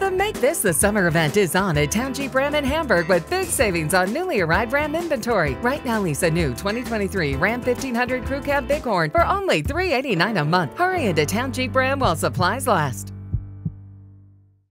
The Make This the Summer event is on at Towne Jeep Ram in Hamburg with big savings on newly arrived Ram inventory. Right now, lease a new 2023 Ram 1500 Crew Cab Bighorn for only $389 a month. Hurry into Towne Jeep Ram while supplies last.